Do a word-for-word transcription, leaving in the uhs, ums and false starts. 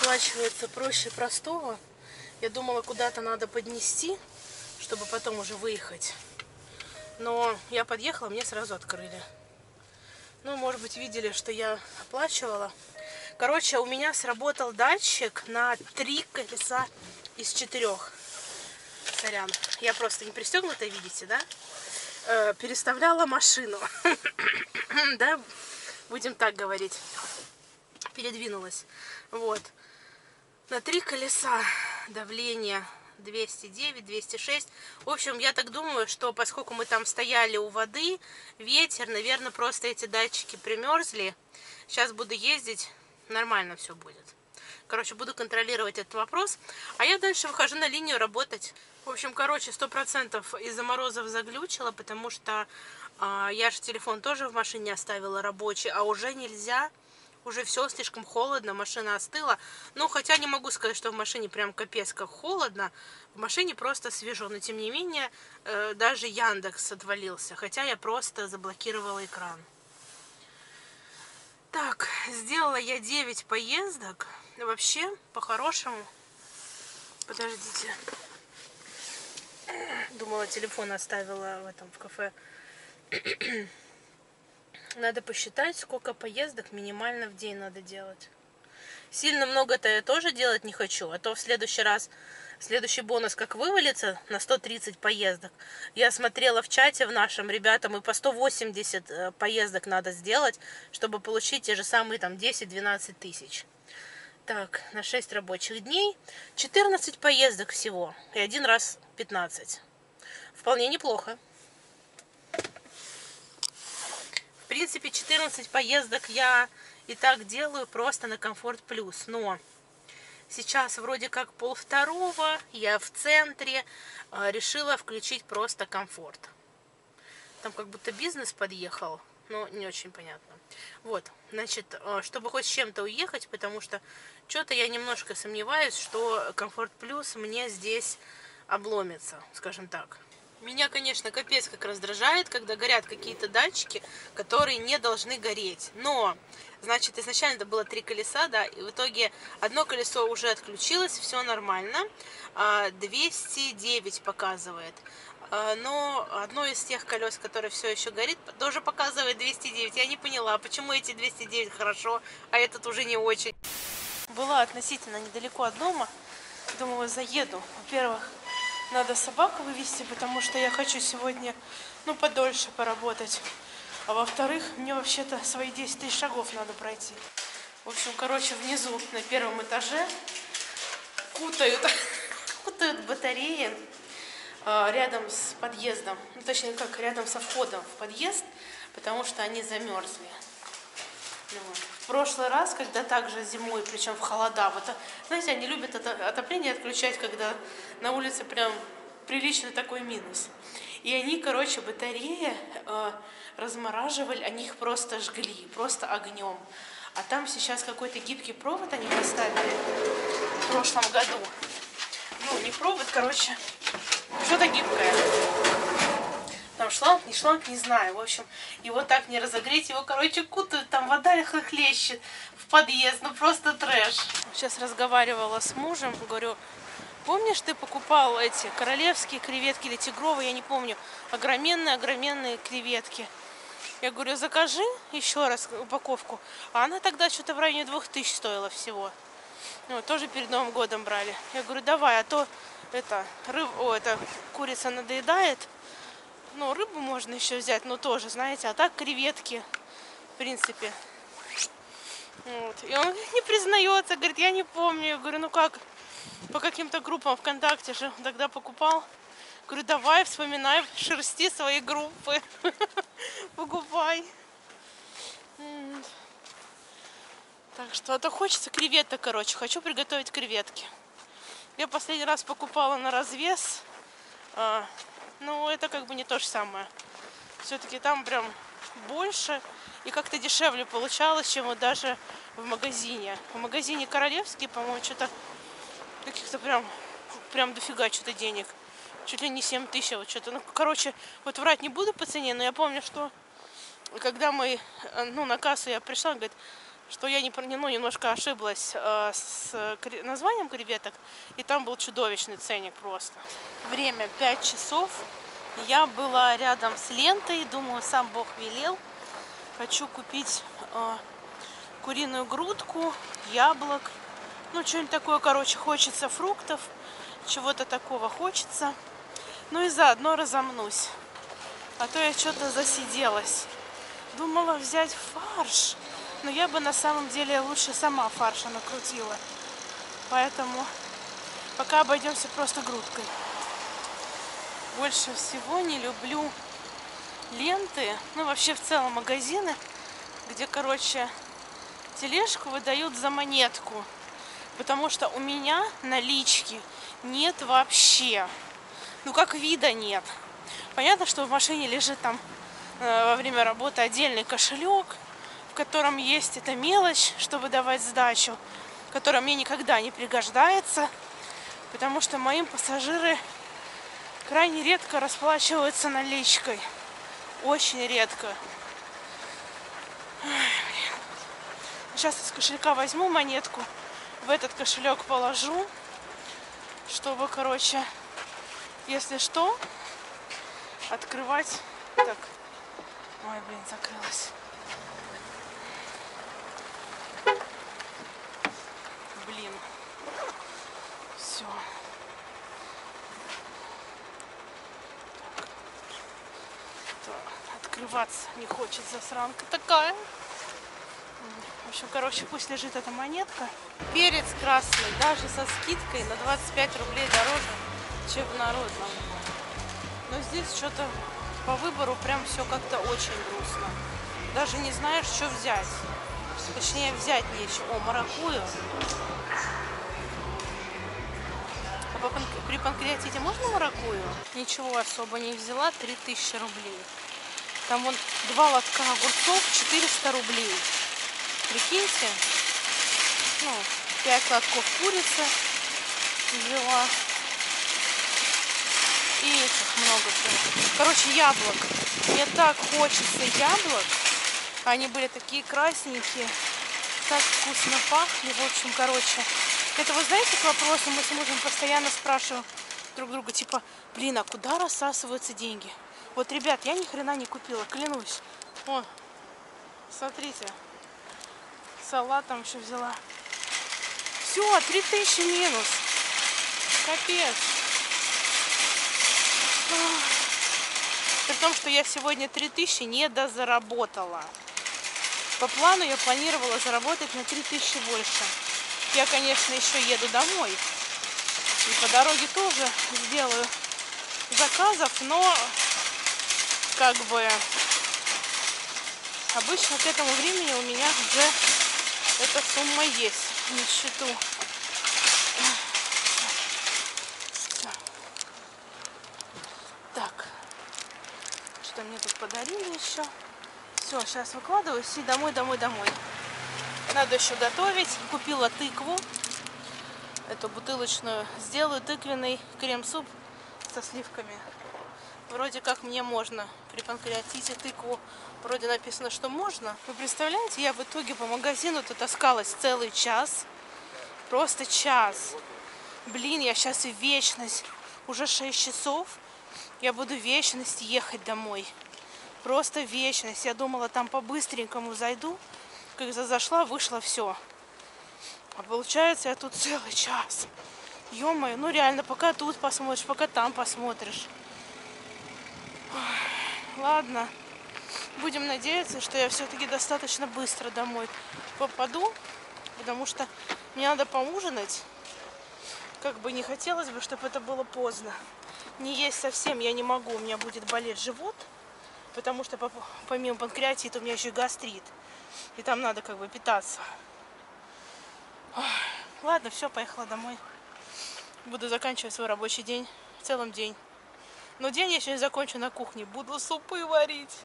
оплачивается проще простого. Я думала, куда-то надо поднести, чтобы потом уже выехать. Но я подъехала, мне сразу открыли. Ну, может быть, видели, что я оплачивала. Короче, у меня сработал датчик на три колеса из четырех. Сорян, я просто не пристегнута, видите, да? Э, переставляла машину. Да, будем так говорить. Передвинулась. Вот. На три колеса давление двести девять, двести шесть. В общем, я так думаю, что поскольку мы там стояли у воды, ветер, наверное, просто эти датчики примерзли. Сейчас буду ездить, нормально все будет. Короче, буду контролировать этот вопрос. А я дальше выхожу на линию работать. В общем, короче, сто процентов из-за морозов заглючила, потому что э, я же телефон тоже в машине оставила рабочий, а уже нельзя. Уже все, слишком холодно, машина остыла. Ну, хотя не могу сказать, что в машине прям капец как холодно. В машине просто свежо. Но, тем не менее, даже Яндекс отвалился. Хотя я просто заблокировала экран. Так, сделала я девять поездок. Вообще, по-хорошему... Подождите. Думала, телефон оставила в этом, в кафе. Надо посчитать, сколько поездок минимально в день надо делать. Сильно много-то я тоже делать не хочу, а то в следующий раз, следующий бонус как вывалится на сто тридцать поездок. Я смотрела в чате в нашем, ребятам, и по сто восемьдесят поездок надо сделать, чтобы получить те же самые там десять-двенадцать тысяч. Так, на шесть рабочих дней четырнадцать поездок всего, и один раз пятнадцать. Вполне неплохо. В принципе, четырнадцать поездок я и так делаю просто на Комфорт Плюс. Но сейчас вроде как пол второго, я в центре, решила включить просто комфорт. Там как будто бизнес подъехал, но не очень понятно. Вот, значит, чтобы хоть с чем-то уехать, потому что что-то я немножко сомневаюсь, что Комфорт Плюс мне здесь обломится, скажем так. Меня, конечно, капец как раздражает, когда горят какие-то датчики, которые не должны гореть. Но, значит, изначально это было три колеса, да, и в итоге одно колесо уже отключилось, все нормально. двести девять показывает. Но одно из тех колес, которое все еще горит, тоже показывает двести девять. Я не поняла, почему эти двести девять хорошо, а этот уже не очень. Была относительно недалеко от дома. Думала, заеду. Во-первых, надо собаку вывести, потому что я хочу сегодня, ну, подольше поработать. А во-вторых, мне вообще-то свои десять тысяч шагов надо пройти. В общем, короче, внизу на первом этаже кутают, кутают батареи э, рядом с подъездом. Ну, точнее, как рядом со входом в подъезд, потому что они замерзли. Ну, вот. В прошлый раз, когда также зимой, причем в холода, вот, знаете, они любят отопление отключать, когда на улице прям прилично такой минус. И они, короче, батареи э, размораживали, они их просто жгли, просто огнем. А там сейчас какой-то гибкий провод они поставили в прошлом году. Ну, не провод, короче, что-то гибкое. Там шланг, не шланг, не знаю. В общем, его так не разогреть. Его, короче, кутают. Там вода их хлещет в подъезд. Ну, просто трэш. Сейчас разговаривала с мужем. Говорю, помнишь, ты покупал эти королевские креветки или тигровые? Я не помню. Огроменные-огроменные креветки. Я говорю, закажи еще раз упаковку. А она тогда что-то в районе двух тысяч стоила всего. Ну, тоже перед Новым годом брали. Я говорю, давай, а то это, рыб... О, это курица надоедает. Ну, рыбу можно еще взять, но тоже, знаете, а так креветки, в принципе. Вот. И он не признается, говорит, я не помню. Я говорю, ну как, по каким-то группам ВКонтакте же тогда покупал. Говорю, давай, вспоминай, шерсти свои группы, покупай. Так что, а то хочется креветок, короче, хочу приготовить креветки. Я последний раз покупала на развес. Ну, это как бы не то же самое. Все-таки там прям больше и как-то дешевле получалось, чем вот даже в магазине. В магазине Королевский, по-моему, что-то каких-то прям, прям дофига что-то денег. Чуть ли не семь тысяч, вот что-то. Ну, короче, вот врать не буду по цене, но я помню, что когда мы, ну, на кассу я пришла, говорит, что я не, ну, немножко ошиблась э, с названием креветок, и там был чудовищный ценник просто. Время пять часов. Я была рядом с лентой, думаю, сам Бог велел. Хочу купить э, куриную грудку, яблок, ну, что-нибудь такое, короче, хочется фруктов, чего-то такого хочется. Ну и заодно разомнусь, а то я что-то засиделась. Думала взять фарш, но я бы на самом деле лучше сама фарша накрутила. Поэтому пока обойдемся просто грудкой. Больше всего не люблю ленты, ну вообще в целом магазины, где, короче, тележку выдают за монетку. Потому что у меня налички нет вообще. Ну как вида нет. Понятно, что в машине лежит там э, во время работы отдельный кошелек, в котором есть эта мелочь, чтобы давать сдачу, которая мне никогда не пригождается, потому что моим пассажиры крайне редко расплачиваются наличкой. Очень редко. Ой, блин. Сейчас из кошелька возьму монетку, в этот кошелек положу, чтобы, короче, если что, открывать. Так. Ой, блин, закрылась. Блин. Все. Открываться не хочет, засранка такая. В общем, короче, пусть лежит эта монетка. Перец красный, даже со скидкой на двадцать пять рублей дороже, чем в народном. Но здесь что-то по выбору прям все как-то очень грустно. Даже не знаешь, что взять. Точнее, взять нечего. О, маракуйя. А по, при панкреатите можно маракуйю? Ничего особо не взяла. три тысячи рублей. Там вон два лотка огурцов, четыреста рублей. Прикиньте. Ну, пять лотков курицы взяла. И этих много всего. Короче, яблок. Мне так хочется яблок. Они были такие красненькие. Так вкусно пахли. В общем, короче. Это, вы знаете, к вопросу мы с мужем постоянно спрашиваем друг друга. Типа, блин, а куда рассасываются деньги? Вот, ребят, я ни хрена не купила, клянусь. О, смотрите. Салат там еще взяла. Все, три тысячи минус. Капец. При том, что я сегодня три тысячи не дозаработала. По плану я планировала заработать на три тысячи больше. Я, конечно, еще еду домой. И по дороге тоже сделаю заказов, но как бы обычно к этому времени у меня уже эта сумма есть на счету. Что мне тут подарили еще. Все, сейчас выкладываюсь и домой, домой, домой. Надо еще готовить. Купила тыкву. Эту бутылочную. Сделаю тыквенный крем-суп со сливками. Вроде как мне можно. При панкреатите тыкву вроде написано, что можно. Вы представляете, я в итоге по магазину-то таскалась целый час. Просто час. Блин, я сейчас и вечность. Уже шесть часов. Я буду вечность ехать домой. Просто вечность. Я думала, там по-быстренькому зайду. Как зашла, вышло, все. А получается, я тут целый час. Ё-моё, ну реально, пока тут посмотришь, пока там посмотришь. Ладно. Будем надеяться, что я все-таки достаточно быстро домой попаду. Потому что мне надо поужинать. Как бы не хотелось бы, чтобы это было поздно. Не есть совсем я не могу, у меня будет болеть живот, потому что помимо панкреатита у меня еще и гастрит, и там надо как бы питаться. Ой, ладно, все, поехала домой. Буду заканчивать свой рабочий день, в целом день. Но день я еще не закончу на кухне, буду супы варить.